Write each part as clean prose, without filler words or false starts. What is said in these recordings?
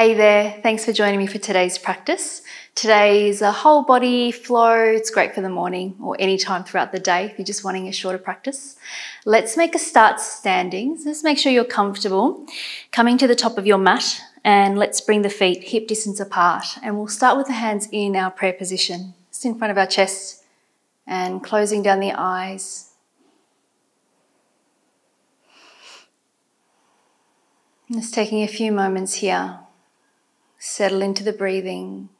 Hey there, thanks for joining me for today's practice. Today's a whole body flow. It's great for the morning or any time throughout the day if you're just wanting a shorter practice. Let's make a start standing. So just make sure you're comfortable. Coming to the top of your mat, and let's bring the feet hip distance apart. And we'll start with the hands in our prayer position, just in front of our chest and closing down the eyes. Just taking a few moments here. Settle into the breathing.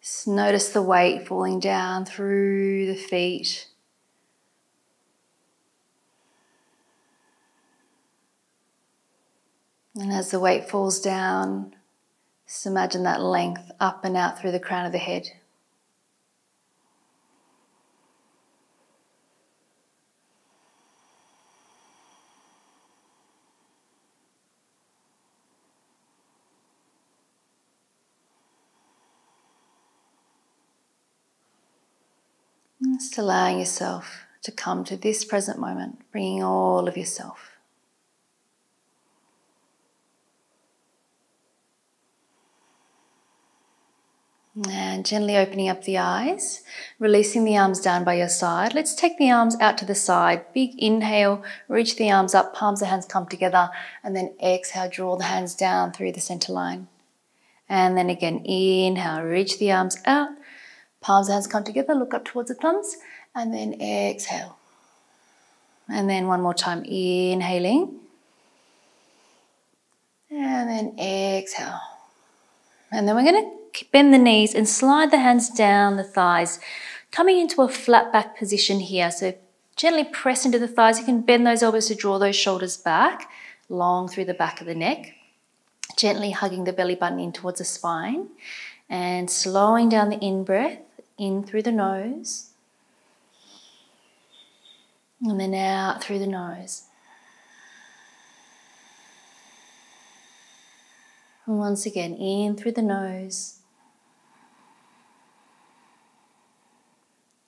Just notice the weight falling down through the feet. And as the weight falls down, just imagine that length up and out through the crown of the head. Just allowing yourself to come to this present moment, bringing all of yourself. And gently opening up the eyes, releasing the arms down by your side. Let's take the arms out to the side. Big inhale, reach the arms up, palms and hands come together, and then exhale, draw the hands down through the center line. And then again, inhale, reach the arms out. Palms and hands come together, look up towards the thumbs, and then exhale. And then one more time, inhaling. And then exhale. And then we're going to bend the knees and slide the hands down the thighs, coming into a flat back position here. So gently press into the thighs. You can bend those elbows to draw those shoulders back, long through the back of the neck. Gently hugging the belly button in towards the spine. And slowing down the in-breath, in through the nose, and then out through the nose. And once again, in through the nose,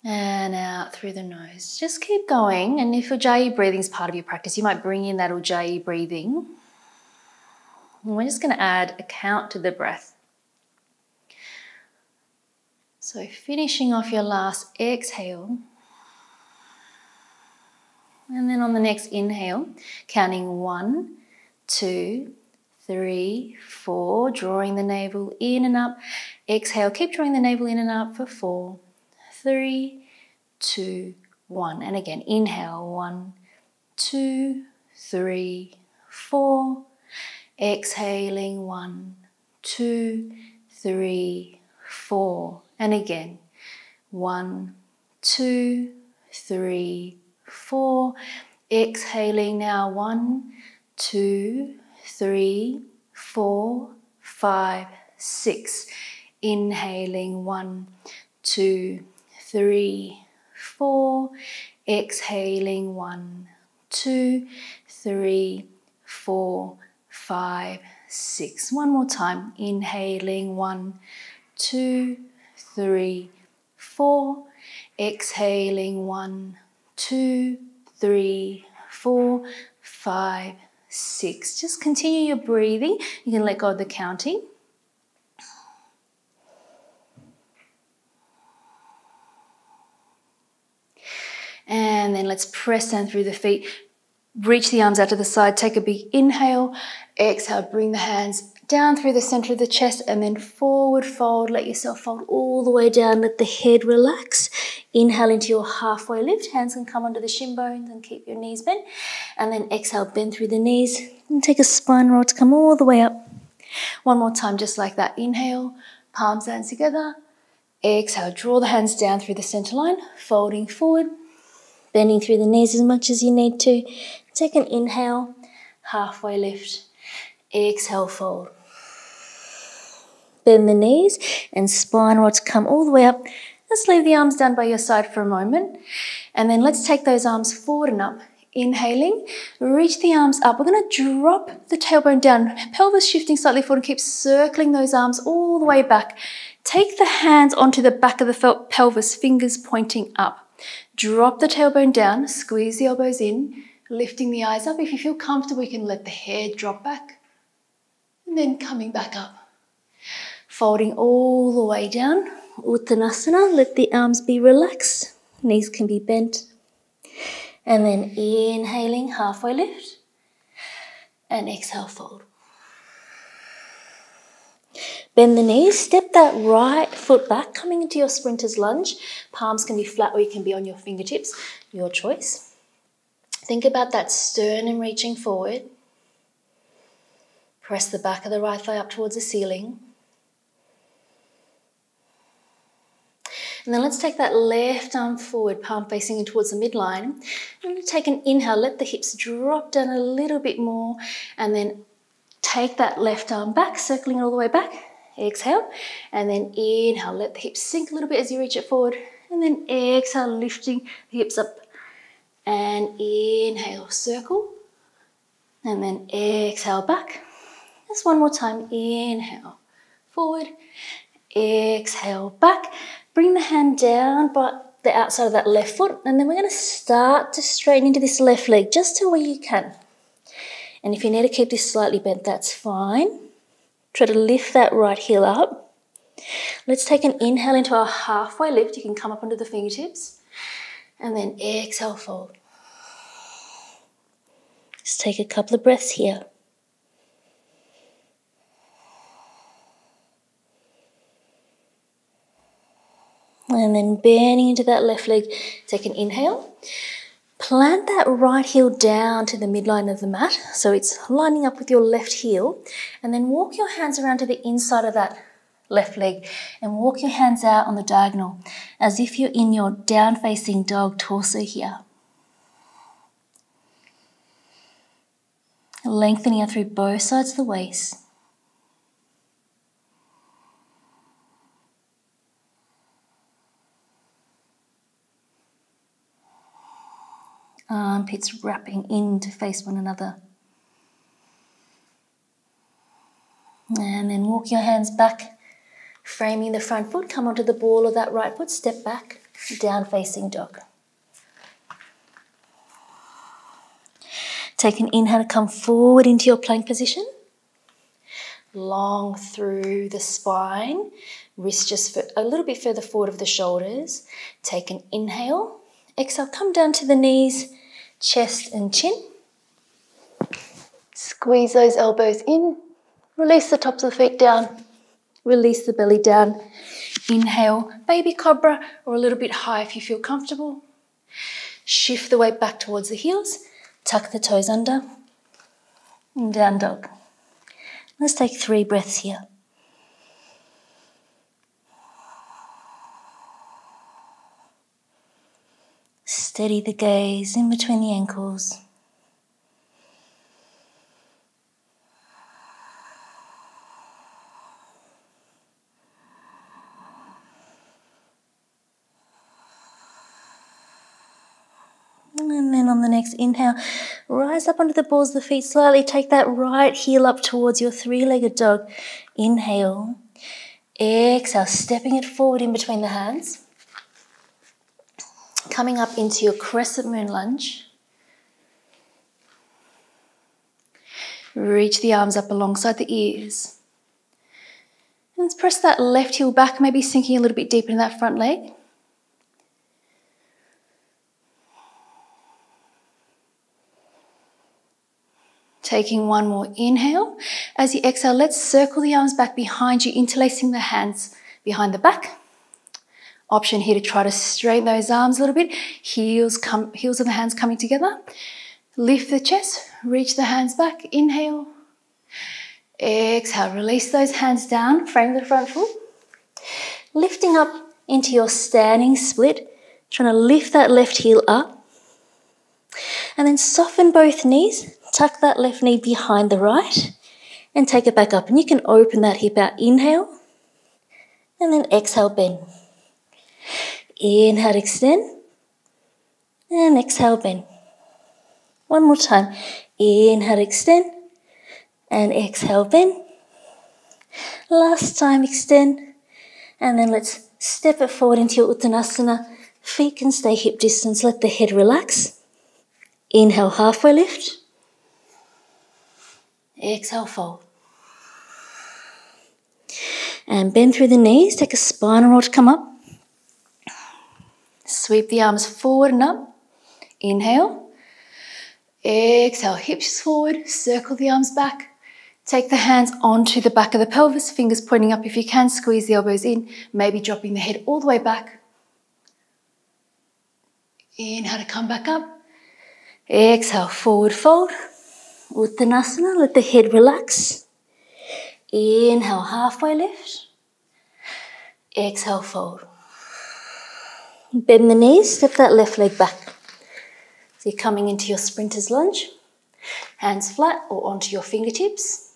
and out through the nose. Just keep going, and if Ujjayi breathing is part of your practice, you might bring in that Ujjayi breathing. And we're just going to add a count to the breath. So finishing off your last exhale, and then on the next inhale, counting 1, 2, 3, 4, drawing the navel in and up. Exhale, keep drawing the navel in and up for 4, 3, 2, 1. And again, inhale, 1, 2, 3, 4. Exhaling, 1, 2, 3, 4. And again, 1, 2, 3, 4. Exhaling now, 1, 2, 3, 4, 5, 6. Inhaling, 1, 2, 3, 4. Exhaling, 1, 2, 3, 4, 5, 6. One more time, inhaling, 1, 2, 3, 4. Exhaling, 1, 2, 3, 4, 5, 6. Just continue your breathing. You can let go of the counting. And then let's press down through the feet. Reach the arms out to the side. Take a big inhale. Exhale, bring the hands down through the center of the chest and then forward fold. Let yourself fold all the way down. Let the head relax. Inhale into your halfway lift. Hands can come onto the shin bones and keep your knees bent. And then exhale, bend through the knees. And take a spine roll to come all the way up. One more time, just like that. Inhale, palms down together. Exhale, draw the hands down through the center line. Folding forward. Bending through the knees as much as you need to. Take an inhale, halfway lift. Exhale, fold. Bend the knees and spine roll to come all the way up. Let's leave the arms down by your side for a moment. And then let's take those arms forward and up. Inhaling, reach the arms up. We're going to drop the tailbone down, pelvis shifting slightly forward, and keep circling those arms all the way back. Take the hands onto the back of the pelvis, fingers pointing up. Drop the tailbone down, squeeze the elbows in, lifting the eyes up. If you feel comfortable, you can let the hair drop back and then coming back up. Folding all the way down. Uttanasana, let the arms be relaxed, knees can be bent. And then inhaling, halfway lift. And exhale, fold. Bend the knees, step that right foot back, coming into your sprinter's lunge. Palms can be flat or you can be on your fingertips, your choice. Think about that sternum reaching forward. Press the back of the right thigh up towards the ceiling. And then let's take that left arm forward, palm facing in towards the midline. I'm going to take an inhale, let the hips drop down a little bit more, and then take that left arm back, circling all the way back. Exhale, and then inhale, let the hips sink a little bit as you reach it forward, and then exhale, lifting the hips up. And inhale, circle, and then exhale back. Just one more time, inhale, forward, exhale, back. Bring the hand down by the outside of that left foot, and then we're going to start to straighten into this left leg just to where you can. And if you need to keep this slightly bent, that's fine. Try to lift that right heel up. Let's take an inhale into our halfway lift. You can come up onto the fingertips. And then exhale, fold. Just take a couple of breaths here. And then bending into that left leg, take an inhale. Plant that right heel down to the midline of the mat, so it's lining up with your left heel. And then walk your hands around to the inside of that left leg and walk your hands out on the diagonal as if you're in your down-facing dog torso here. Lengthening out through both sides of the waist. Armpits wrapping in to face one another. And then walk your hands back, framing the front foot. Come onto the ball of that right foot, step back, down facing dog. Take an inhale to come forward into your plank position. Long through the spine, wrists just a little bit further forward of the shoulders. Take an inhale, exhale, come down to the knees, chest and chin. Squeeze those elbows in. Release the tops of the feet down. Release the belly down. Inhale, baby cobra, or a little bit high if you feel comfortable. Shift the weight back towards the heels. Tuck the toes under. And down dog. Let's take 3 breaths here. Steady the gaze in between the ankles. And then on the next inhale, rise up onto the balls of the feet slightly. Take that right heel up towards your 3-legged dog. Inhale. Exhale, stepping it forward in between the hands. Coming up into your crescent moon lunge. Reach the arms up alongside the ears. And let's press that left heel back, maybe sinking a little bit deeper in that front leg. Taking one more inhale. As you exhale, let's circle the arms back behind you, interlacing the hands behind the back. Option here to try to straighten those arms a little bit. Heels of the hands coming together. Lift the chest, reach the hands back, inhale. Exhale, release those hands down, frame the front foot. Lifting up into your standing split, trying to lift that left heel up. And then soften both knees, tuck that left knee behind the right and take it back up. And you can open that hip out, inhale. And then exhale, bend. Inhale, extend, and exhale, bend. One more time. Inhale, extend, and exhale, bend. Last time, extend, and then let's step it forward into your Uttanasana. Feet can stay hip distance. Let the head relax. Inhale, halfway lift. Exhale, fold. And bend through the knees. Take a spinal roll to come up. Sweep the arms forward and up. Inhale. Exhale, hips forward. Circle the arms back. Take the hands onto the back of the pelvis. Fingers pointing up if you can. Squeeze the elbows in. Maybe dropping the head all the way back. Inhale to come back up. Exhale, forward fold. Uttanasana, let the head relax. Inhale, halfway lift. Exhale, fold. Bend the knees, step that left leg back. So you're coming into your sprinter's lunge. Hands flat or onto your fingertips.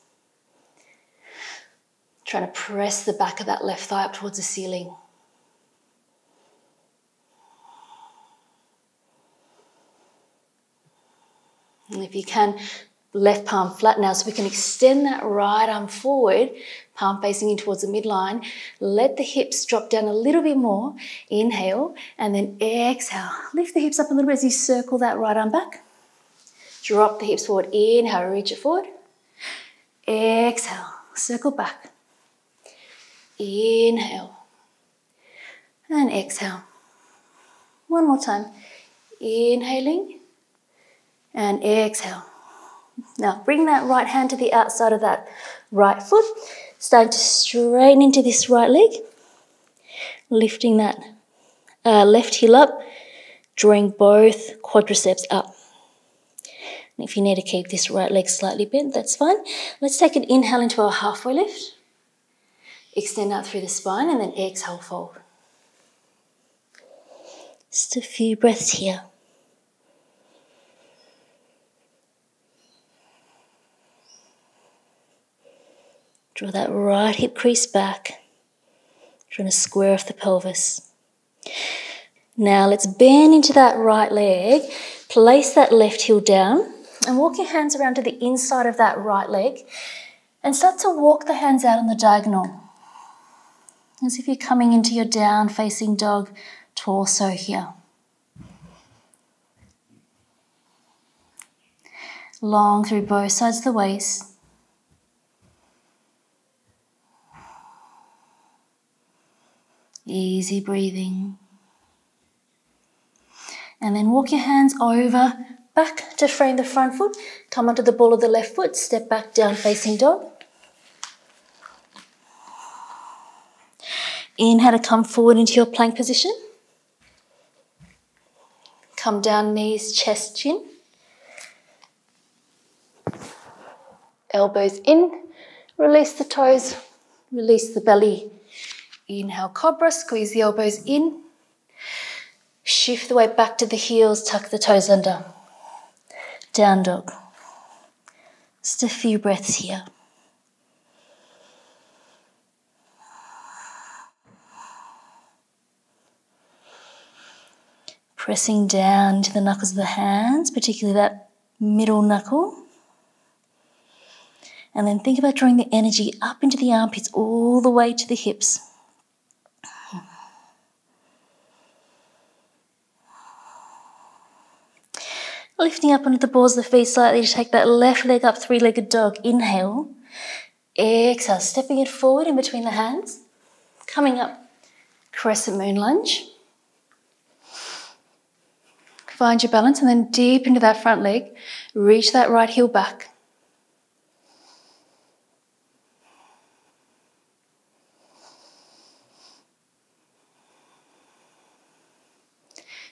Trying to press the back of that left thigh up towards the ceiling. And if you can, left palm flat now, so we can extend that right arm forward, palm facing in towards the midline. Let the hips drop down a little bit more. Inhale, and then exhale. Lift the hips up a little bit as you circle that right arm back. Drop the hips forward. Inhale, reach it forward. Exhale, circle back. Inhale, and exhale. One more time. Inhaling. And exhale. Now bring that right hand to the outside of that right foot. Starting to straighten into this right leg. Lifting that left heel up. Drawing both quadriceps up. And if you need to keep this right leg slightly bent, that's fine. Let's take an inhale into our halfway lift. Extend out through the spine and then exhale, fold. Just a few breaths here. Draw that right hip crease back. Trying to square off the pelvis. Now let's bend into that right leg. Place that left heel down. And walk your hands around to the inside of that right leg. And start to walk the hands out on the diagonal. As if you're coming into your down facing dog torso here. Long through both sides of the waist. Easy breathing. And then walk your hands over back to frame the front foot. Come onto the ball of the left foot. Step back down facing dog. Inhale to come forward into your plank position. Come down, knees, chest, chin. Elbows in. Release the toes. Release the belly. Inhale, cobra, squeeze the elbows in. Shift the weight back to the heels, tuck the toes under. Down dog. Just a few breaths here. Pressing down into the knuckles of the hands, particularly that middle knuckle. And then think about drawing the energy up into the armpits all the way to the hips. Lifting up onto the balls of the feet slightly to take that left leg up, three-legged dog. Inhale. Exhale, stepping it forward in between the hands. Coming up, crescent moon lunge. Find your balance and then deep into that front leg. Reach that right heel back.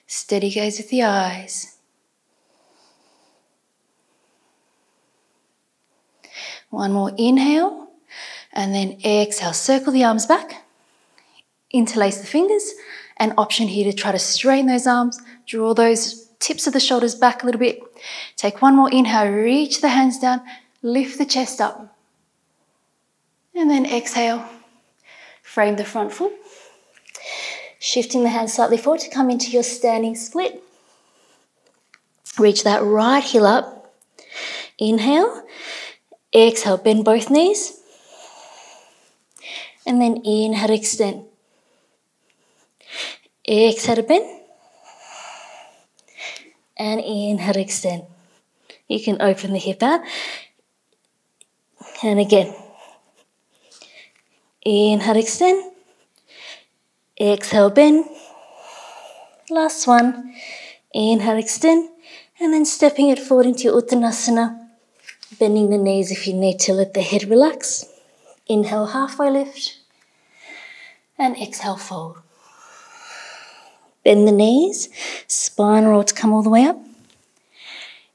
Steady gaze with the eyes. One more inhale, and then exhale. Circle the arms back, interlace the fingers. An option here to try to straighten those arms, draw those tips of the shoulders back a little bit. Take one more inhale, reach the hands down, lift the chest up. And then exhale, frame the front foot. Shifting the hands slightly forward to come into your standing split. Reach that right heel up. Inhale. Exhale, bend both knees. And then inhale to extend. Exhale to bend. and inhale, extend. You can open the hip out. And again. Inhale, extend. Exhale, bend. Last one. Inhale, extend. And then stepping it forward into Uttanasana. Bending the knees if you need to, let the head relax. Inhale, halfway lift. And exhale, fold. Bend the knees. Spine roll to come all the way up.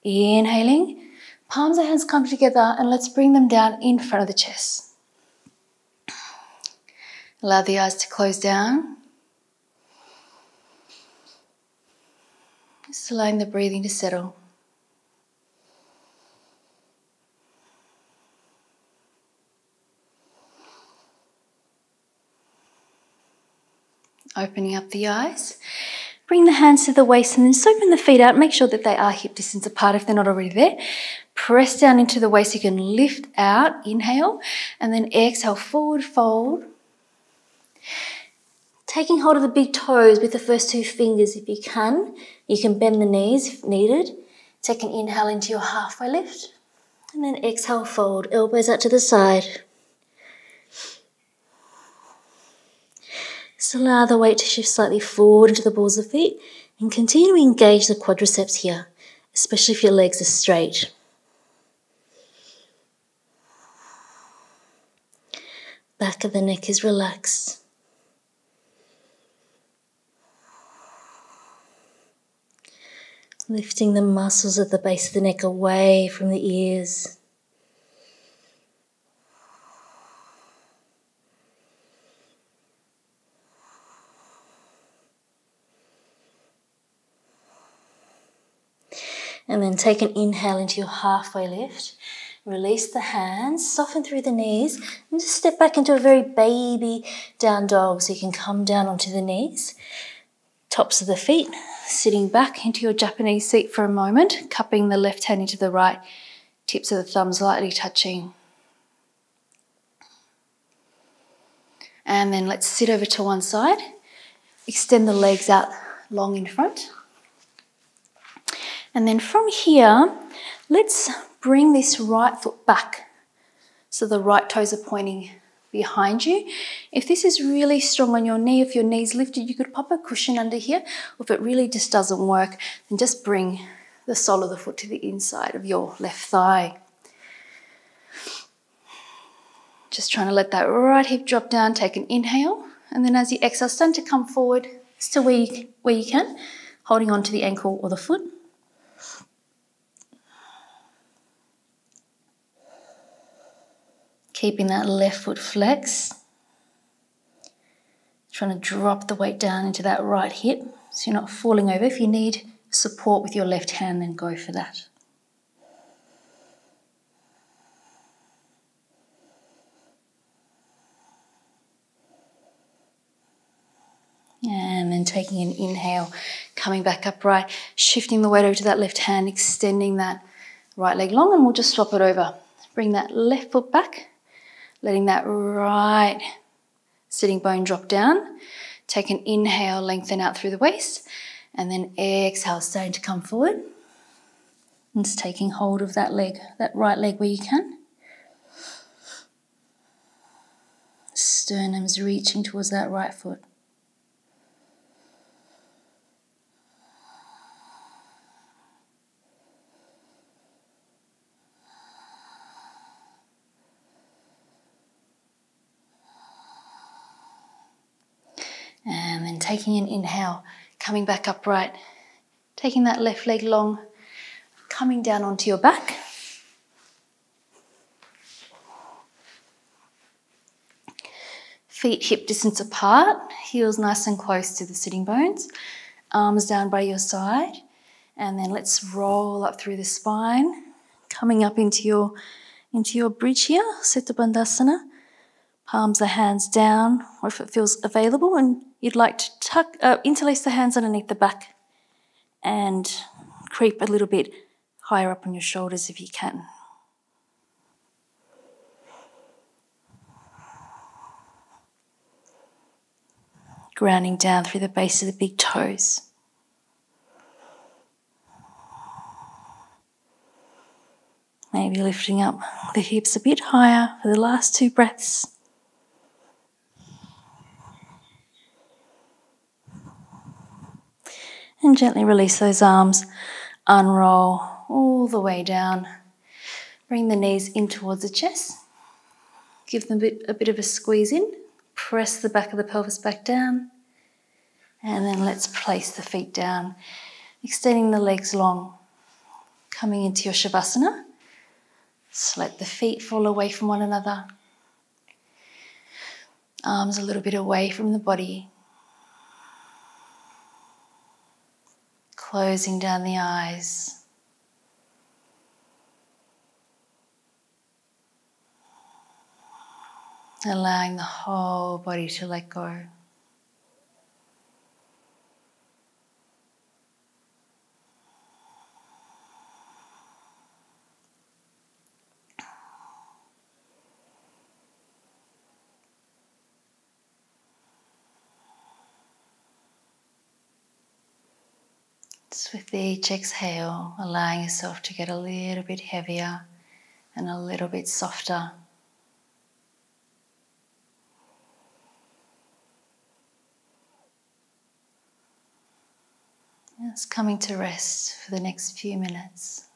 Inhaling. Palms and hands come together and let's bring them down in front of the chest. Allow the eyes to close down. Just allowing the breathing to settle. Opening up the eyes. Bring the hands to the waist and then open the feet out. Make sure that they are hip distance apart if they're not already there. Press down into the waist. You can lift out, inhale, and then exhale, forward fold. Taking hold of the big toes with the first two fingers if you can. You can bend the knees if needed. Take an inhale into your halfway lift. And then exhale, fold. Elbows out to the side. Just allow the weight to shift slightly forward into the balls of feet and continue to engage the quadriceps here, especially if your legs are straight. Back of the neck is relaxed. Lifting the muscles at the base of the neck away from the ears. And then take an inhale into your halfway lift. Release the hands, soften through the knees, and just step back into a very baby down dog so you can come down onto the knees. Tops of the feet, sitting back into your Japanese seat for a moment, cupping the left hand into the right, tips of the thumbs lightly touching. And then let's sit over to one side, extend the legs out long in front. And then from here, let's bring this right foot back so the right toes are pointing behind you. If this is really strong on your knee, if your knee's lifted, you could pop a cushion under here. Or if it really just doesn't work, then just bring the sole of the foot to the inside of your left thigh. Just trying to let that right hip drop down, take an inhale. And then as you exhale, start to come forward just to where you can, holding on to the ankle or the foot. Keeping that left foot flexed. Trying to drop the weight down into that right hip so you're not falling over. If you need support with your left hand, then go for that. And then taking an inhale, coming back upright, shifting the weight over to that left hand, extending that right leg long, and we'll just swap it over. Bring that left foot back. Letting that right sitting bone drop down. Take an inhale, lengthen out through the waist. And then exhale, starting to come forward. And just taking hold of that leg, that right leg where you can. Sternum's reaching towards that right foot. And then taking an inhale, coming back upright, taking that left leg long, coming down onto your back. Feet hip distance apart, heels nice and close to the sitting bones, arms down by your side. And then let's roll up through the spine, coming up into your bridge here, Setu Bandhasana. Palms, the hands down, or if it feels available and you'd like to tuck, interlace the hands underneath the back and creep a little bit higher up on your shoulders if you can. Grounding down through the base of the big toes. Maybe lifting up the hips a bit higher for the last two breaths. And gently release those arms, unroll all the way down. Bring the knees in towards the chest. Give them a bit of a squeeze in. Press the back of the pelvis back down. And then let's place the feet down, extending the legs long. Coming into your Shavasana. So let the feet fall away from one another. Arms a little bit away from the body. Closing down the eyes. Allowing the whole body to let go. With each exhale, allowing yourself to get a little bit heavier and a little bit softer. It's coming to rest for the next few minutes.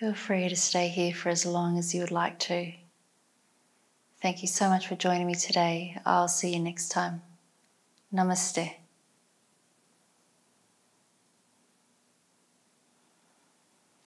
Feel free to stay here for as long as you would like to. Thank you so much for joining me today. I'll see you next time. Namaste.